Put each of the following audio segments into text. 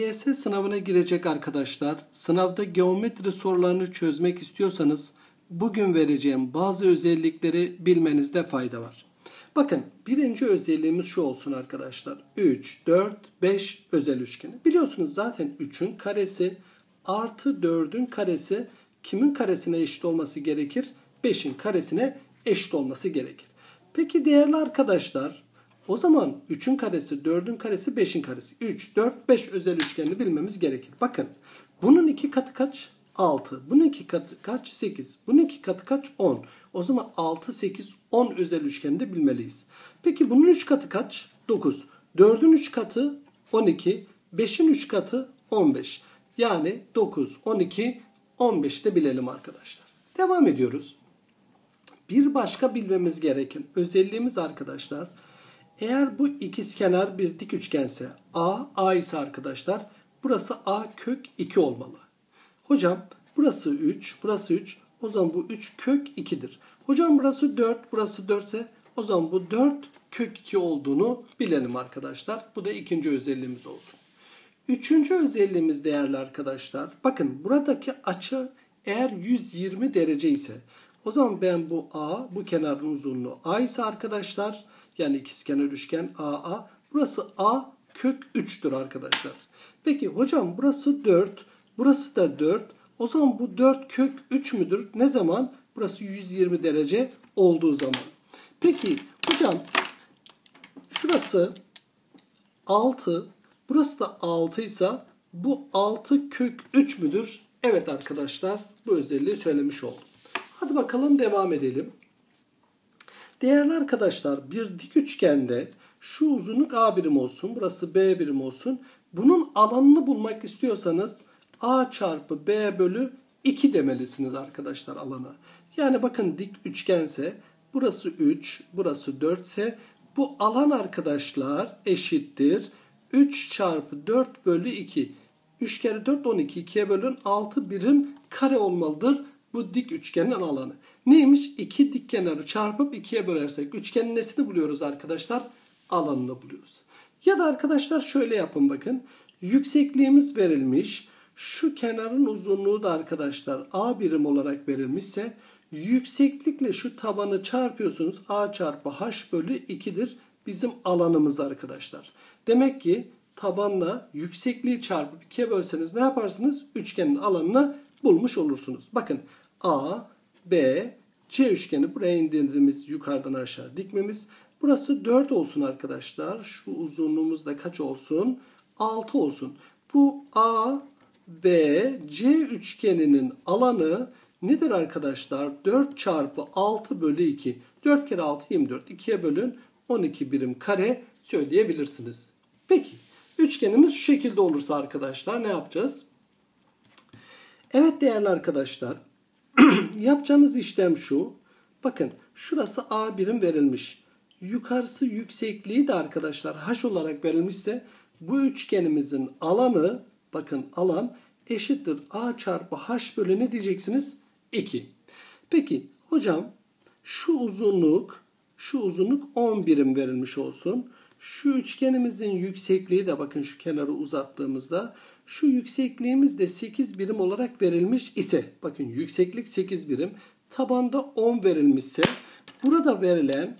DGS sınavına girecek arkadaşlar. Sınavda geometri sorularını çözmek istiyorsanız bugün vereceğim bazı özellikleri bilmenizde fayda var. Bakın, birinci özelliğimiz şu olsun arkadaşlar. 3, 4, 5 özel üçgeni. Biliyorsunuz zaten 3'ün karesi artı 4'ün karesi kimin karesine eşit olması gerekir? 5'in karesine eşit olması gerekir. Peki değerli arkadaşlar, o zaman 3'ün karesi, 4'ün karesi, 5'in karesi. 3, 4, 5 özel üçgenini bilmemiz gerekir. Bakın, bunun 2 katı kaç? 6. Bunun 2 katı kaç? 8. Bunun 2 katı kaç? 10. O zaman 6, 8, 10 özel üçgeni de bilmeliyiz. Peki bunun 3 katı kaç? 9. 4'ün 3 katı 12. 5'in 3 katı 15. Yani 9, 12, 15 de bilelim arkadaşlar. Devam ediyoruz. Bir başka bilmemiz gereken özelliğimiz arkadaşlar, eğer bu ikizkenar bir dik üçgense, A ise arkadaşlar, burası A kök 2 olmalı. Hocam burası 3, burası 3, o zaman bu 3 kök 2'dir. Hocam burası 4, burası 4 ise o zaman bu 4 kök 2 olduğunu bilelim arkadaşlar. Bu da ikinci özelliğimiz olsun. Üçüncü özelliğimiz değerli arkadaşlar, bakın buradaki açı eğer 120 derece ise, o zaman ben bu A, bu kenarın uzunluğu A ise arkadaşlar, yani ikizkenar üçgen AA, burası A kök 3'tür arkadaşlar. Peki hocam burası 4, burası da 4, o zaman bu 4 kök 3 müdür? Ne zaman? Burası 120 derece olduğu zaman. Peki hocam şurası 6, burası da 6 ise bu 6 kök 3 müdür? Evet arkadaşlar, bu özelliği söylemiş oldum. Hadi bakalım devam edelim. Değerli arkadaşlar, bir dik üçgende şu uzunluk A birim olsun, burası B birim olsun. Bunun alanını bulmak istiyorsanız A çarpı B bölü 2 demelisiniz arkadaşlar alana. Yani bakın dik üçgense burası 3, burası 4 ise bu alan arkadaşlar eşittir 3 çarpı 4 bölü 2. 3 kere 4 12, 2'ye bölün 6 birim kare olmalıdır. Bu dik üçgenin alanı. Neymiş? 2 dik kenarı çarpıp 2'ye bölersek üçgenin nesini buluyoruz arkadaşlar? Alanını buluyoruz. Ya da arkadaşlar şöyle yapın bakın. Yüksekliğimiz verilmiş. Şu kenarın uzunluğu da arkadaşlar A birim olarak verilmişse yükseklikle şu tabanı çarpıyorsunuz. A çarpı H bölü 2'dir bizim alanımız arkadaşlar. Demek ki tabanla yüksekliği çarpıp 2'ye bölseniz ne yaparsınız? Üçgenin alanını bulmuş olursunuz. Bakın A, B, C üçgeni buraya indirdiğimiz yukarıdan aşağı dikmemiz. Burası 4 olsun arkadaşlar. Şu uzunluğumuz da kaç olsun? 6 olsun. Bu A, B, C üçgeninin alanı nedir arkadaşlar? 4 çarpı 6 bölü 2. 4 kere 6 24. 2'ye bölün 12 birim kare söyleyebilirsiniz. Peki üçgenimiz şu şekilde olursa arkadaşlar ne yapacağız? Evet değerli arkadaşlar, yapacağınız işlem şu. Bakın şurası A birim verilmiş. Yukarısı yüksekliği de arkadaşlar H olarak verilmişse bu üçgenimizin alanı, bakın alan eşittir A çarpı H bölü ne diyeceksiniz? 2. Peki hocam şu uzunluk 10 birim verilmiş olsun. Şu üçgenimizin yüksekliği de bakın şu kenarı uzattığımızda şu yüksekliğimiz de 8 birim olarak verilmiş ise, bakın yükseklik 8 birim, tabanda 10 verilmişse burada verilen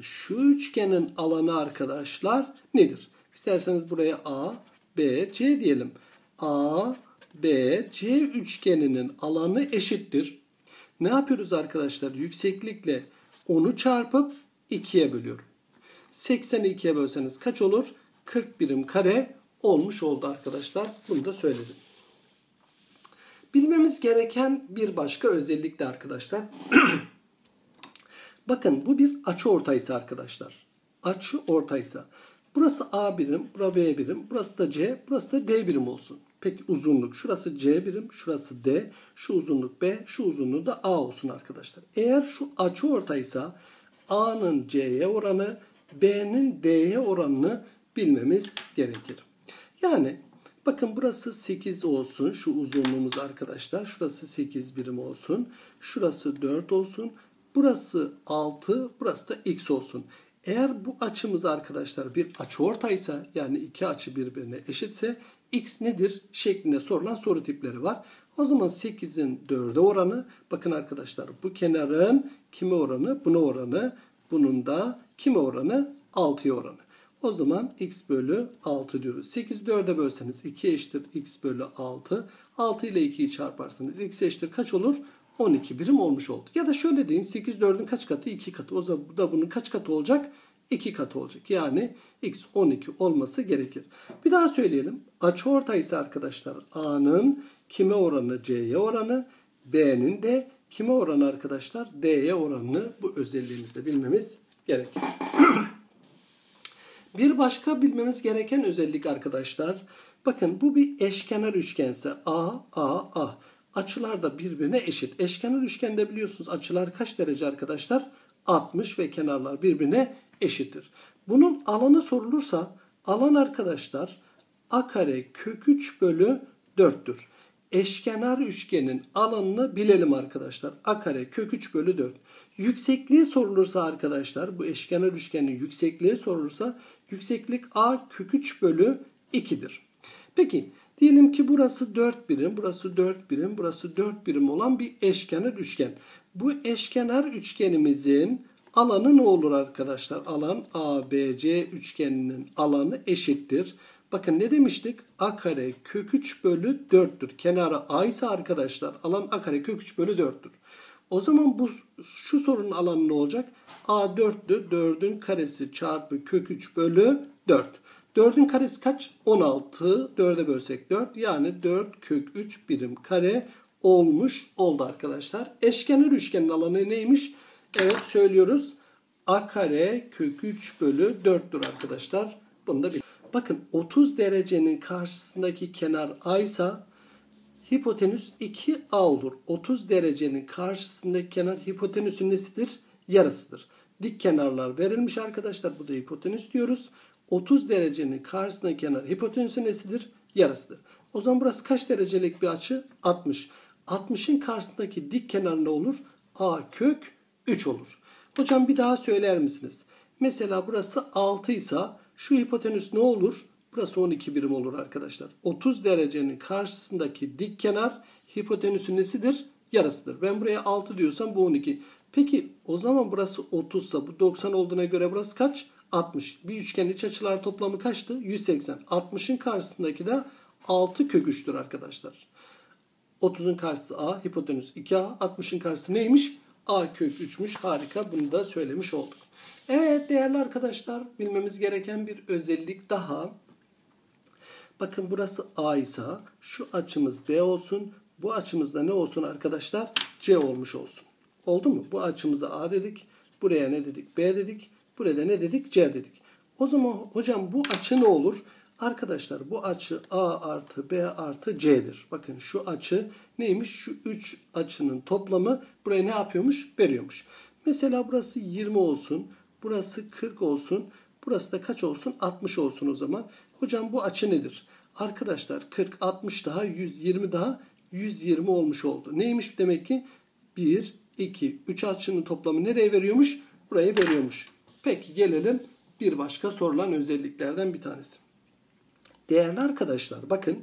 şu üçgenin alanı arkadaşlar nedir? İsterseniz buraya A, B, C diyelim. A, B, C üçgeninin alanı eşittir. Ne yapıyoruz arkadaşlar? Yükseklikle 10'u çarpıp 2'ye bölüyorum. 80'i 2'ye bölseniz kaç olur? 40 birim kare olmuş oldu arkadaşlar. Bunu da söyledim. Bilmemiz gereken bir başka özellik de arkadaşlar. Bakın bu bir açıortaysa arkadaşlar. Açıortaysa. Burası A birim, burası B birim, burası da C, burası da D birim olsun. Peki uzunluk. Şurası C birim, şurası D, şu uzunluk B, şu uzunluğu da A olsun arkadaşlar. Eğer şu açıortaysa A'nın C'ye oranı, B'nin D'ye oranını bilmemiz gerekir. Yani bakın burası 8 olsun. Şu uzunluğumuz arkadaşlar. Şurası 8 birim olsun. Şurası 4 olsun. Burası 6. Burası da X olsun. Eğer bu açımız arkadaşlar bir açıortaysa, yani iki açı birbirine eşitse x nedir şeklinde sorulan soru tipleri var. O zaman 8'in 4'e oranı, bakın arkadaşlar bu kenarın kime oranı? Buna oranı. Bunun da kime oranı? 6'ya oranı. O zaman x bölü 6 diyoruz. 8'i 4'e bölseniz 2 eşittir x bölü 6. 6 ile 2'yi çarparsanız x eşittir kaç olur? 12 birim olmuş oldu. Ya da şöyle deyin, 8 4'ün kaç katı? 2 katı. O zaman bu da bunun kaç katı olacak? 2 katı olacak. Yani x 12 olması gerekir. Bir daha söyleyelim. Açıortaysa arkadaşlar A'nın kime oranı? C'ye oranı. B'nin de kime oranı arkadaşlar? D'ye oranını bu özelliğimizde bilmemiz gerekir. Bir başka bilmemiz gereken özellik arkadaşlar. Bakın bu bir eşkenar üçgense A. Açılar da birbirine eşit. Eşkenar üçgende biliyorsunuz açılar kaç derece arkadaşlar? 60 ve kenarlar birbirine eşittir. Bunun alanı sorulursa alan arkadaşlar a kare kök 3 bölü 4'tür. Eşkenar üçgenin alanını bilelim arkadaşlar. A kare kök 3 bölü 4. Yüksekliği sorulursa arkadaşlar bu eşkenar üçgenin yüksekliği sorulursa yükseklik a kök 3 bölü 2'dir. Peki diyelim ki burası 4 birim, burası 4 birim, burası 4 birim olan bir eşkenar üçgen. Bu eşkenar üçgenimizin alanı ne olur arkadaşlar? Alan ABC üçgeninin alanı eşittir. Bakın ne demiştik? A kare kök 3 bölü 4'tür. Kenarı A ise arkadaşlar alan A kare kök 3 bölü 4'tür. O zaman şu sorunun alanı ne olacak? A 4'tü. 4'ün karesi çarpı kök 3 bölü 4. 4'ün karesi kaç? 16. 4'e bölsek 4. Yani 4 kök 3 birim kare olmuş oldu arkadaşlar. Eşkenar üçgenin alanı neymiş? Evet söylüyoruz. A kare kök 3 bölü 4'tür arkadaşlar. Bunu da bilin. Bakın 30 derecenin karşısındaki kenar A ise hipotenüs 2A olur. 30 derecenin karşısındaki kenar hipotenüsün nesidir? Yarısıdır. Dik kenarlar verilmiş arkadaşlar. Bu da hipotenüs diyoruz. 30 derecenin karşısındaki kenar hipotenüsün nesidir? Yarısıdır. O zaman burası kaç derecelik bir açı? 60. 60'ın karşısındaki dik kenar ne olur? A kök 3 olur. Hocam bir daha söyler misiniz? Mesela burası 6 ise şu hipotenüs ne olur? Burası 12 birim olur arkadaşlar. 30 derecenin karşısındaki dik kenar hipotenüsün nesidir? Yarısıdır. Ben buraya 6 diyorsam bu 12. Peki o zaman burası 30 ise bu 90 olduğuna göre burası kaç? 60. Bir üçgenin iç açılar toplamı kaçtı? 180. 60'ın karşısındaki de 6 kök 3'tür arkadaşlar. 30'un karşısı A, hipotenüs 2A. 60'ın karşısı neymiş? A kök 3'müş. Harika. Bunu da söylemiş olduk. Evet değerli arkadaşlar, bilmemiz gereken bir özellik daha. Bakın burası A ise şu açımız B olsun. Bu açımızda ne olsun arkadaşlar? C olmuş olsun. Oldu mu? Bu açımıza A dedik. Buraya ne dedik? B dedik. Burada ne dedik? C dedik. O zaman hocam bu açı ne olur? Arkadaşlar bu açı A artı B artı C'dir. Bakın şu açı neymiş? Şu 3 açının toplamı buraya ne yapıyormuş? Veriyormuş. Mesela burası 20 olsun. Burası 40 olsun. Burası da kaç olsun? 60 olsun o zaman. Hocam bu açı nedir? Arkadaşlar 40, 60 daha, 120 daha, 120 olmuş oldu. Neymiş demek ki? 1, 2, 3 açının toplamı nereye veriyormuş? Buraya veriyormuş. Peki gelelim bir başka sorulan özelliklerden bir tanesi. Değerli arkadaşlar bakın.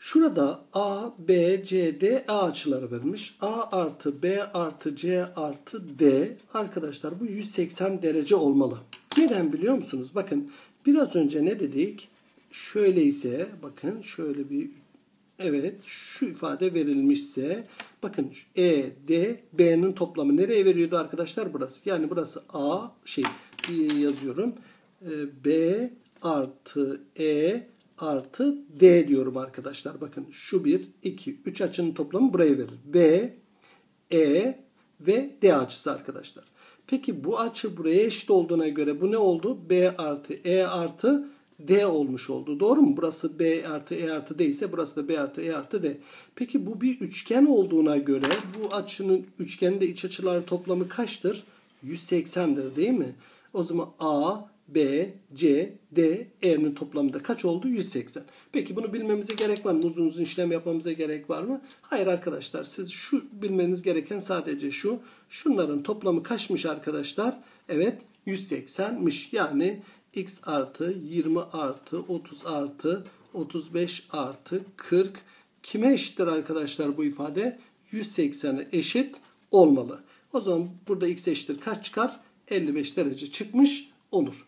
Şurada A, B, C, D, E açıları verilmiş. A artı B artı C artı D. Arkadaşlar bu 180 derece olmalı. Neden biliyor musunuz? Bakın biraz önce ne dedik? Şöyleyse bakın şöyle bir evet şu ifade verilmişse bakın E, D, B'nin toplamı nereye veriyordu arkadaşlar? Burası. Yani burası A yazıyorum. B artı E artı D diyorum arkadaşlar. Bakın şu 1, 2, 3 açının toplamı buraya verir. B, E ve D açısı arkadaşlar. Peki bu açı buraya eşit olduğuna göre bu ne oldu? B artı E artı D olmuş oldu. Doğru mu? Burası B artı E artı D ise burası da B artı E artı D. Peki bu bir üçgen olduğuna göre bu açının üçgeninde iç açıların toplamı kaçtır? 180'dir değil mi? O zaman A, B, C, D, E'nin toplamı da kaç oldu? 180. Peki bunu bilmemize gerek var mı? Uzun uzun işlem yapmamıza gerek var mı? Hayır arkadaşlar. Siz şu bilmeniz gereken sadece şu. Şunların toplamı kaçmış arkadaşlar? Evet 180'miş. Yani x artı 20 artı 30 artı 35 artı 40 kime eşittir arkadaşlar bu ifade? 180'e eşit olmalı. O zaman burada x eşittir kaç çıkar? 55 derece çıkmış olur.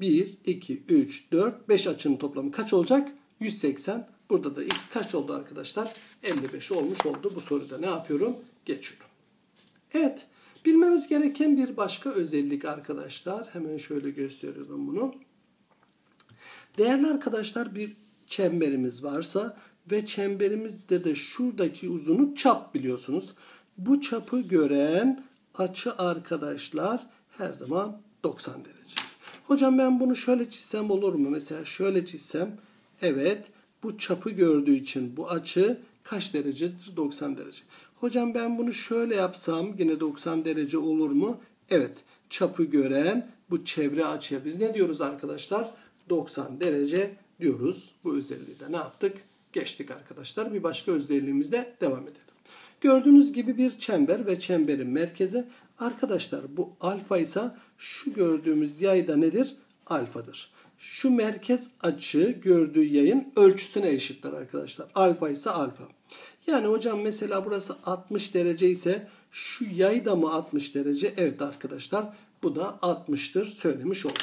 1, 2, 3, 4, 5 açının toplamı kaç olacak? 180. Burada da x kaç oldu arkadaşlar? 55 olmuş oldu. Bu soruda ne yapıyorum? Geçiyorum. Evet. Bilmemiz gereken bir başka özellik arkadaşlar. Hemen şöyle gösteriyorum bunu. Değerli arkadaşlar bir çemberimiz varsa ve çemberimizde de şuradaki uzunluk çap biliyorsunuz. Bu çapı gören açı arkadaşlar her zaman 90 derece. Hocam ben bunu şöyle çizsem olur mu? Mesela şöyle çizsem. Evet bu çapı gördüğü için bu açı kaç derecedir? 90 derece. Hocam ben bunu şöyle yapsam yine 90 derece olur mu? Evet çapı gören bu çevre açıya biz ne diyoruz arkadaşlar? 90 derece diyoruz. Bu özelliği de ne yaptık? Geçtik arkadaşlar. Bir başka özelliğimizle devam edelim. Gördüğünüz gibi bir çember ve çemberin merkezi arkadaşlar bu alfa ise şu gördüğümüz yay da nedir? Alfadır. Şu merkez açı gördüğü yayın ölçüsüne eşittir arkadaşlar. Alfa ise alfa. Yani hocam mesela burası 60 derece ise şu yay da mı 60 derece? Evet arkadaşlar bu da 60'tır söylemiş olduk.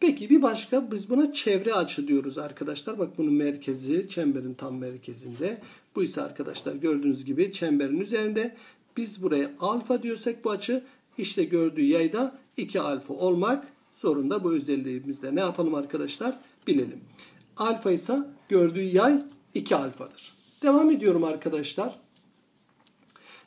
Peki bir başka biz buna çevre açı diyoruz arkadaşlar. Bak bunun merkezi çemberin tam merkezinde. Bu ise arkadaşlar gördüğünüz gibi çemberin üzerinde. Biz buraya alfa diyorsak bu açı işte gördüğü yayda 2 alfa olmak zorunda. Bu özelliğimizde ne yapalım arkadaşlar? Bilelim. Alfa ise gördüğü yay 2 alfadır. Devam ediyorum arkadaşlar.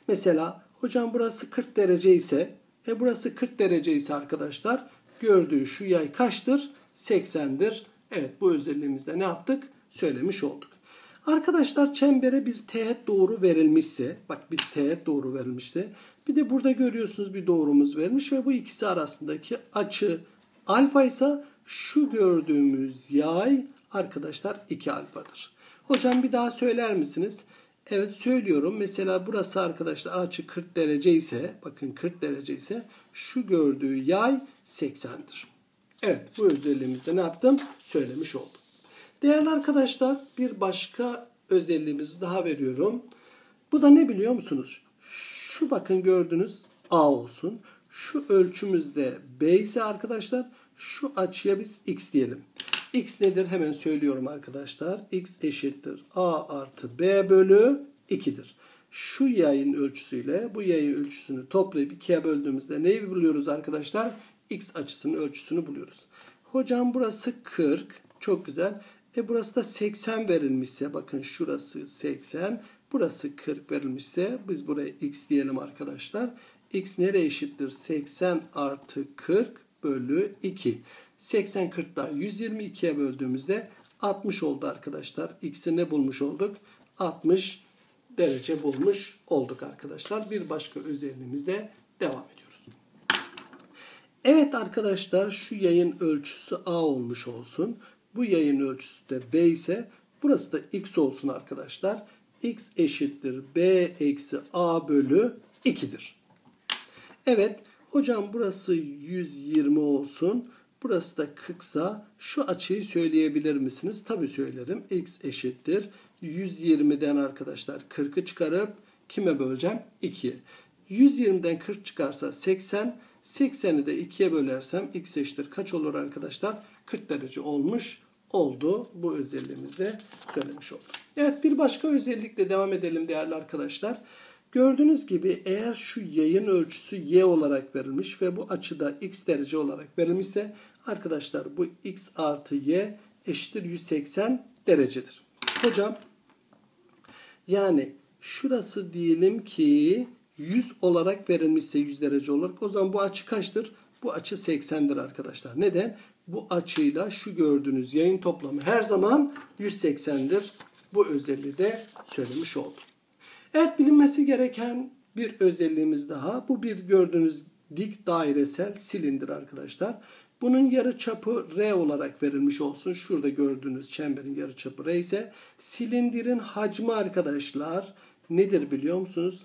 Mesela hocam burası 40 derece ise burası 40 derece ise arkadaşlar gördüğü şu yay kaçtır? 80'dir. Evet bu özelliğimizde ne yaptık? Söylemiş olduk. Arkadaşlar çembere bir teğet doğru verilmişse, bak biz teğet doğru verilmişse, bir de burada görüyorsunuz bir doğrumuz verilmiş ve bu ikisi arasındaki açı alfa ise şu gördüğümüz yay arkadaşlar 2 alfadır. Hocam bir daha söyler misiniz? Evet söylüyorum. Mesela burası arkadaşlar açı 40 derece ise, bakın 40 derece ise şu gördüğü yay 80'dir. Evet bu özelliğimizde ne yaptım? Söylemiş oldum. Değerli arkadaşlar bir başka özelliğimizi daha veriyorum. Bu da ne biliyor musunuz? Şu bakın gördünüz A olsun. Şu ölçümüzde B ise arkadaşlar şu açıya biz X diyelim. X nedir? Hemen söylüyorum arkadaşlar. X eşittir A artı B bölü 2'dir. Şu yayın ölçüsüyle bu yayın ölçüsünü toplayıp 2'ye böldüğümüzde neyi buluyoruz arkadaşlar? X açısının ölçüsünü buluyoruz. Hocam burası 40. Çok güzel. Burası da 80 verilmişse bakın şurası 80. Burası 40 verilmişse biz buraya X diyelim arkadaşlar. X nereye eşittir? 80 artı 40 bölü 2. 80 40 daha 122'ye böldüğümüzde 60 oldu arkadaşlar. X'i ne bulmuş olduk? 60 derece bulmuş olduk arkadaşlar. Bir başka özelliğimizle devam ediyoruz. Evet arkadaşlar şu yayın ölçüsü A olmuş olsun. Bu yayın ölçüsü de B ise burası da X olsun arkadaşlar. X eşittir B eksi A bölü 2'dir. Evet hocam burası 120 olsun. Burası da 40'sa şu açıyı söyleyebilir misiniz? Tabii söylerim. X eşittir 120'den arkadaşlar 40'ı çıkarıp kime böleceğim? 2'ye. 120'den 40 çıkarsa 80. 80'i de 2'ye bölersem X eşittir kaç olur arkadaşlar? 40 derece olmuş oldu. Bu özelliğimizde söylemiş olduk. Evet bir başka özellikle devam edelim değerli arkadaşlar. Gördüğünüz gibi eğer şu yayın ölçüsü y olarak verilmiş ve bu açıda x derece olarak verilmişse arkadaşlar bu x artı y eşittir 180 derecedir. Hocam yani şurası diyelim ki 100 olarak verilmişse 100 derece olarak o zaman bu açı kaçtır? Bu açı 80'dir arkadaşlar. Neden? Bu açıyla şu gördüğünüz yayın toplamı her zaman 180'dir. Bu özelliği de söylemiş oldum. Evet bilinmesi gereken bir özelliğimiz daha. Bu bir gördüğünüz dik dairesel silindir arkadaşlar. Bunun yarıçapı R olarak verilmiş olsun. Şurada gördüğünüz çemberin yarıçapı R ise silindirin hacmi arkadaşlar nedir biliyor musunuz?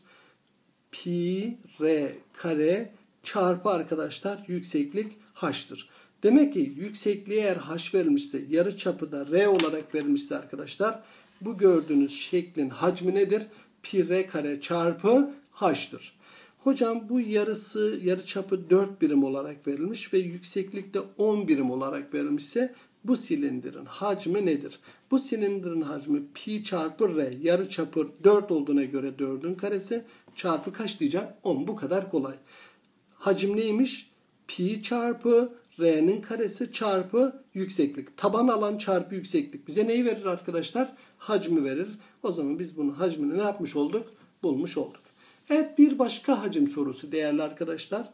Pi R kare çarpı arkadaşlar yükseklik H'tır. Demek ki yüksekliği eğer H verilmişse, yarıçapı da R olarak verilmişse arkadaşlar bu gördüğünüz şeklin hacmi nedir? Pi R kare çarpı H'tır. Hocam bu yarıçapı 4 birim olarak verilmiş ve yükseklikte 10 birim olarak verilmişse bu silindirin hacmi nedir? Bu silindirin hacmi pi çarpı r, yarıçapı 4 olduğuna göre 4'ün karesi çarpı kaç diyeceğim? 10. Bu kadar kolay. Hacim neymiş? Pi çarpı r'nin karesi çarpı yükseklik. Taban alan çarpı yükseklik bize neyi verir arkadaşlar? Hacmi verir. O zaman biz bunun hacmini ne yapmış olduk? Bulmuş olduk. Evet, bir başka hacim sorusu değerli arkadaşlar.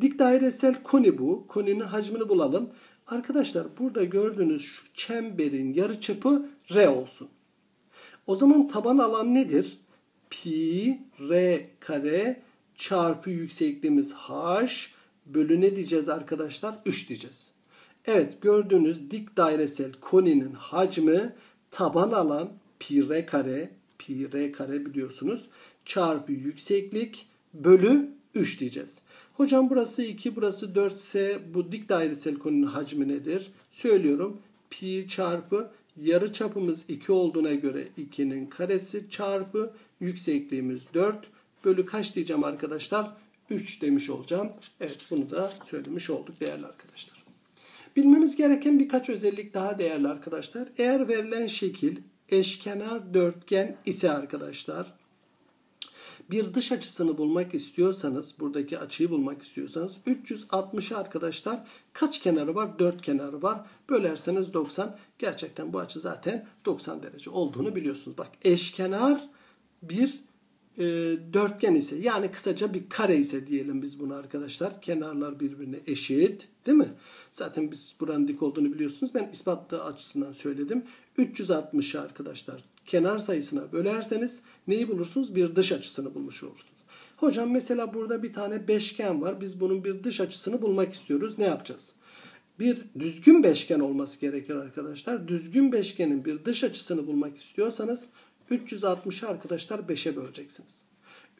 Dik dairesel koni bu. Koninin hacmini bulalım. Arkadaşlar burada gördüğünüz şu çemberin yarıçapı R olsun. O zaman taban alan nedir? Pi R kare çarpı yüksekliğimiz H bölü ne diyeceğiz arkadaşlar? 3 diyeceğiz. Evet, gördüğünüz dik dairesel koninin hacmi taban alan pi R kare, pi R kare biliyorsunuz, çarpı yükseklik bölü 3 diyeceğiz. Hocam burası 2, burası 4 ise bu dik dairesel konunun hacmi nedir? Söylüyorum. Pi çarpı yarı çapımız 2 olduğuna göre 2'nin karesi çarpı yüksekliğimiz 4 bölü kaç diyeceğim arkadaşlar? 3 demiş olacağım. Evet, bunu da söylemiş olduk değerli arkadaşlar. Bilmemiz gereken birkaç özellik daha değerli arkadaşlar. Eğer verilen şekil eşkenar dörtgen ise arkadaşlar, bir dış açısını bulmak istiyorsanız, buradaki açıyı bulmak istiyorsanız 360'a arkadaşlar kaç kenarı var? 4 kenarı var. Bölerseniz 90. Gerçekten bu açı zaten 90 derece olduğunu biliyorsunuz. Bak, eşkenar bir dörtgen ise, yani kısaca bir kare ise diyelim biz bunu arkadaşlar. Kenarlar birbirine eşit, değil mi? Zaten biz buranın dik olduğunu biliyorsunuz. Ben ispatlı açısından söyledim. 360'a arkadaşlar kenar sayısına bölerseniz neyi bulursunuz? Bir dış açısını bulmuş olursunuz. Hocam mesela burada bir tane beşgen var. Biz bunun bir dış açısını bulmak istiyoruz. Ne yapacağız? Bir düzgün beşgen olması gerekir arkadaşlar. Düzgün beşgenin bir dış açısını bulmak istiyorsanız 360'ı arkadaşlar 5'e böleceksiniz.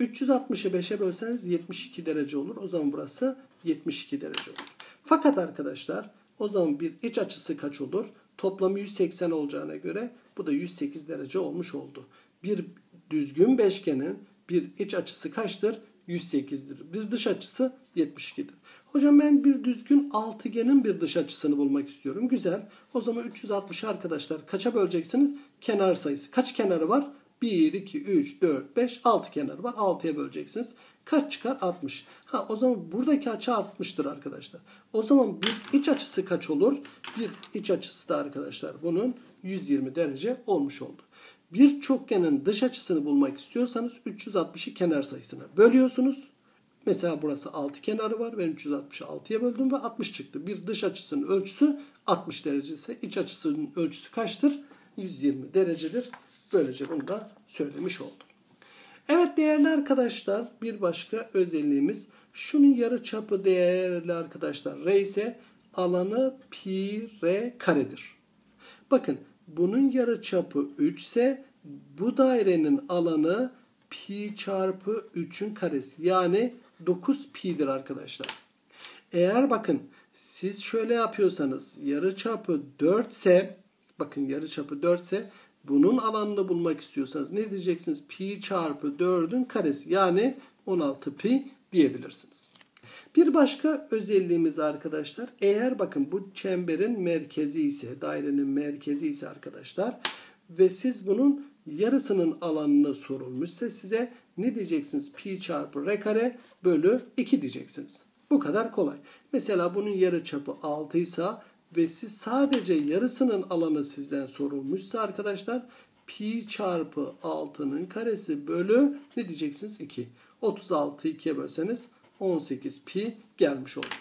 360'ı 5'e bölseniz 72 derece olur. O zaman burası 72 derece olur. Fakat arkadaşlar o zaman bir iç açısı kaç olur? Toplamı 180 olacağına göre bu da 108 derece olmuş oldu. Bir düzgün beşgenin bir iç açısı kaçtır? 108'dir. Bir dış açısı 72'dir. Hocam ben bir düzgün altıgenin bir dış açısını bulmak istiyorum. Güzel. O zaman 360'ı arkadaşlar kaça böleceksiniz? Kenar sayısı. Kaç kenarı var? 1, 2, 3, 4, 5, 6 kenarı var. 6'ya böleceksiniz. Kaç çıkar? 60. Ha, o zaman buradaki açı 60'tır arkadaşlar. O zaman bir iç açısı kaç olur? Bir iç açısı da arkadaşlar bunun 120 derece olmuş oldu. Bir çokgenin dış açısını bulmak istiyorsanız 360'ı kenar sayısına bölüyorsunuz. Mesela burası 6 kenarı var. Ben 360'ı 6'ya böldüm ve 60 çıktı. Bir dış açısının ölçüsü 60 derece ise iç açısının ölçüsü kaçtır? 120 derecedir. Böylece bunu da söylemiş oldum. Evet değerli arkadaşlar, bir başka özelliğimiz şunun yarıçapı değerli arkadaşlar R ise alanı pi R karedir. Bakın bunun yarıçapı 3 ise bu dairenin alanı pi çarpı 3'ün karesi, yani 9 pi'dir arkadaşlar. Eğer bakın siz şöyle yapıyorsanız yarıçapı 4 ise, bakın yarıçapı 4 ise bunun alanını bulmak istiyorsanız ne diyeceksiniz? Pi çarpı 4'ün karesi, yani 16 pi diyebilirsiniz. Bir başka özelliğimiz arkadaşlar, eğer bakın bu çemberin merkezi ise, dairenin merkezi ise arkadaşlar ve siz bunun yarısının alanını sorulmuşsa size ne diyeceksiniz? Pi çarpı r kare bölü 2 diyeceksiniz. Bu kadar kolay. Mesela bunun yarıçapı 6 ise ve siz sadece yarısının alanı sizden sorulmuşsa arkadaşlar pi çarpı 6'nın karesi bölü ne diyeceksiniz? 2. 36'yı 2'ye bölseniz 18 pi gelmiş olacak.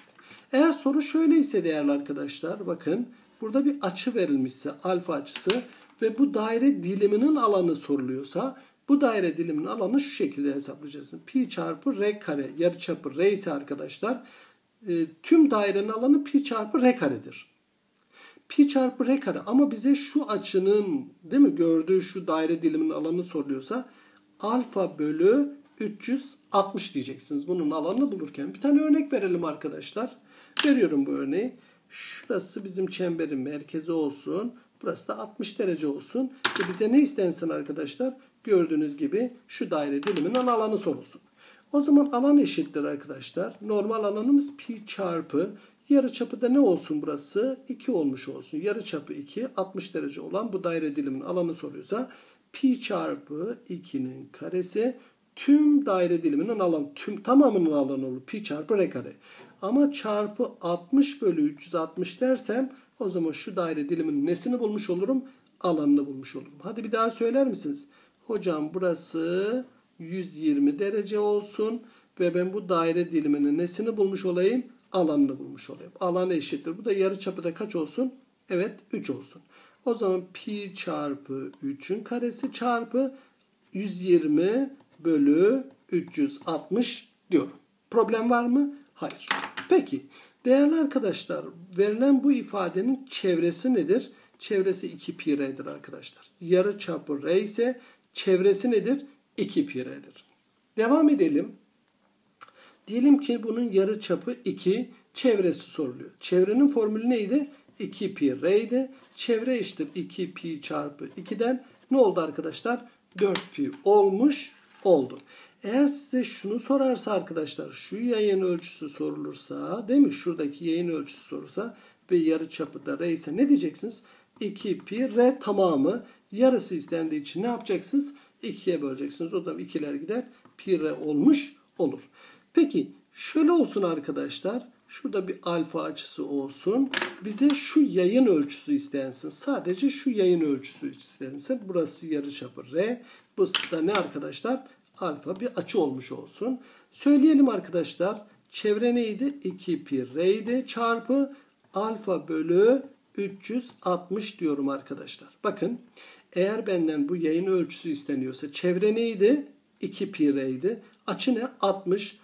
Eğer soru şöyleyse değerli arkadaşlar, bakın burada bir açı verilmişse, alfa açısı ve bu daire diliminin alanı soruluyorsa bu daire diliminin alanı şu şekilde hesaplayacaksın. Pi çarpı r kare, yarıçapı r ise arkadaşlar tüm dairenin alanı pi çarpı r karedir. Pi çarpı r kare, ama bize şu açının, değil mi, gördüğü şu daire diliminin alanı soruluyorsa alfa bölü 360 diyeceksiniz bunun alanını bulurken. Bir tane örnek verelim arkadaşlar. Veriyorum bu örneği. Şurası bizim çemberin merkezi olsun. Burası da 60 derece olsun. Bize ne istensin arkadaşlar? Gördüğünüz gibi şu daire diliminin alanı sorulsun. O zaman alan eşittir arkadaşlar. Normal alanımız pi çarpı. Yarıçapı da ne olsun burası? 2 olmuş olsun. Yarıçapı 2, 60 derece olan bu daire diliminin alanı soruyorsa pi çarpı 2'nin karesi tüm daire diliminin alanı, tüm tamamının alanı olur. Pi çarpı r kare. Ama çarpı 60 bölü 360 dersem o zaman şu daire diliminin nesini bulmuş olurum? Alanını bulmuş olurum. Hadi bir daha söyler misiniz? Hocam burası 120 derece olsun ve ben bu daire diliminin nesini bulmuş olayım? Alanını bulmuş olayım. Alan eşittir. Bu da yarıçapı da kaç olsun? Evet, 3 olsun. O zaman pi çarpı 3'ün karesi çarpı 120 bölü 360 diyorum. Problem var mı? Hayır. Peki değerli arkadaşlar, verilen bu ifadenin çevresi nedir? Çevresi 2 pi r'dir arkadaşlar. Yarıçapı r ise çevresi nedir? 2 pi r'dir. Devam edelim. Diyelim ki bunun yarıçapı 2, çevresi soruluyor. Çevrenin formülü neydi? 2 pi r'ydi. Çevre eşittir 2 pi çarpı 2'den ne oldu arkadaşlar? 4 pi olmuş oldu. Eğer size şunu sorarsa arkadaşlar, şu yayın ölçüsü sorulursa, değil mi? Şuradaki yayın ölçüsü sorulursa ve yarıçapı da r ise ne diyeceksiniz? 2 pi r tamamı, yarısı istendiği için ne yapacaksınız? 2'ye böleceksiniz. O da 2'ler gider. Pi r olmuş olur. Peki şöyle olsun arkadaşlar. Şurada bir alfa açısı olsun. Bize şu yayın ölçüsü istensin. Sadece şu yayın ölçüsü istensin. Burası yarıçapı r. Bu da ne arkadaşlar? Alfa bir açı olmuş olsun. Söyleyelim arkadaşlar. Çevre neydi? 2 pi r'ydi. Çarpı alfa bölü 360 diyorum arkadaşlar. Bakın, eğer benden bu yayın ölçüsü isteniyorsa çevre neydi? 2 pi r'ydi. Açı ne? 60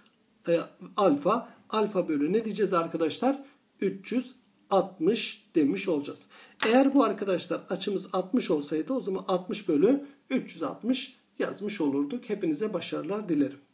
alfa. Alfa bölü ne diyeceğiz arkadaşlar? 360 demiş olacağız. Eğer bu arkadaşlar açımız 60 olsaydı o zaman 60 bölü 360 yazmış olurduk. Hepinize başarılar dilerim.